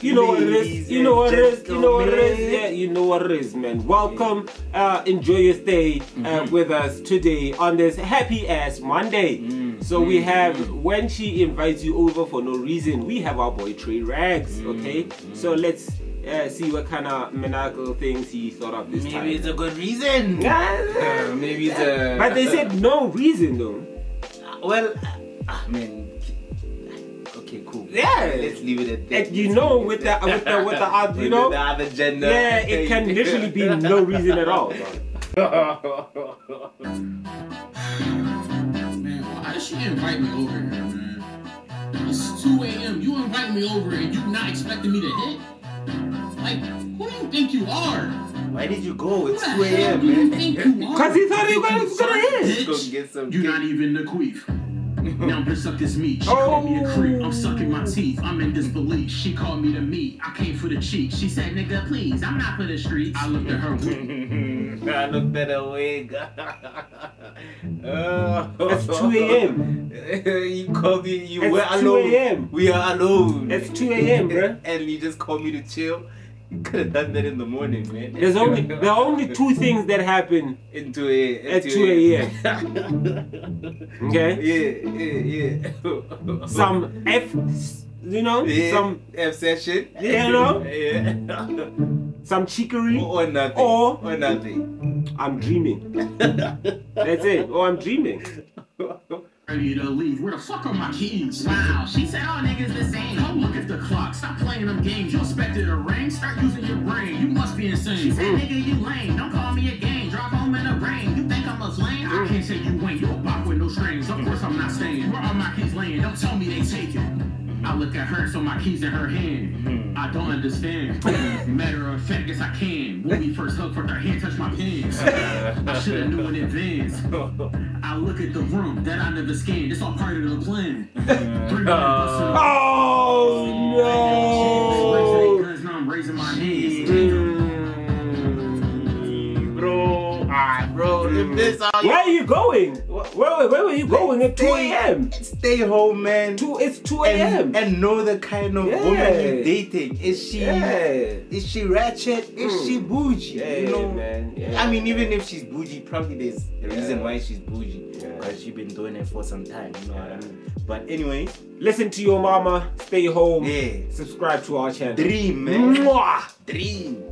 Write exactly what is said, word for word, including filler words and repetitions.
You know what it is, you know what it is, you know what it is, yeah, you know what it is, man. Welcome, uh, enjoy your stay uh, with us today on this happy ass Monday. So we have, when she invites you over for no reason, we have our boy Trey Rags, okay? So let's uh, see what kind of maniacal things he thought of this time. Maybe it's a good reason. uh, maybe it's a... But they said no reason though. Well, I mean... Okay, cool. Yeah, let's leave it at that. And you know, with the with the with the other, you know, the other gender. Yeah, it can literally be no reason at all. Man, why does she invite me over here, man? It's two A M You invite me over and you not expecting me to hit? Like, who do you think you are? Why did you go? It's two A M man. Because he thought he was gonna hit. Go get some. You're not even the queef. Now bitch suck this meat, she oh. called me a creep, I'm sucking my teeth, I'm in disbelief. She called me the meat, I came for the cheek. She said, nigga, please, I'm not for the streets. I looked at her wig. I looked at her wig. Oh. It's two A M You called me, you it's were alone. two A M We are alone. It's two A M bro. And you just called me to chill. You could have done that in the morning, man. There's only there are only two things that happen in two A M at two A M Okay. Yeah, yeah, yeah. Some F, you know, yeah, some F session. Yeah, you know. Yeah. Some chicory or, or nothing. Or, or nothing. I'm dreaming. That's it. Or I'm dreaming. Ready to leave. Where the fuck are my keys? Wow, she said all niggas the same. Come look at the clock. Stop playing them games. You expected a ring? Start using your brain. You must be insane. She said, nigga, you lame. Don't call me a game. Drive home in the rain. You think I'm a lame? I can't say you ain't. You a bop with no strings. Of course I'm not staying. Where are my keys laying? Don't tell me they taken. I look at her, so my keys in her hand. I don't understand. Matter of fact, yes I can. When we first hooked, her hand touched my pants. I should have knew in advance. I look at the room that I never scanned. It's all part of the plan. Oh no! Now I'm raising my hands. Bro, alright, bro. If this all you... Where are you going? Where, where were you going at two A M? Stay home, man. Two, it's two A M And, and know the kind of yeah. woman you're dating. Is she yeah. is she ratchet? Is mm. she bougie? Yeah, you know, man. Yeah. I mean, even if she's bougie, probably there's a reason yeah. why she's bougie. Because yeah. she's been doing it for some time. You know yeah. what I mean? But anyway, listen to your mama. Stay home. Yeah. Subscribe to our channel. Dream, man. Mwah! Dream.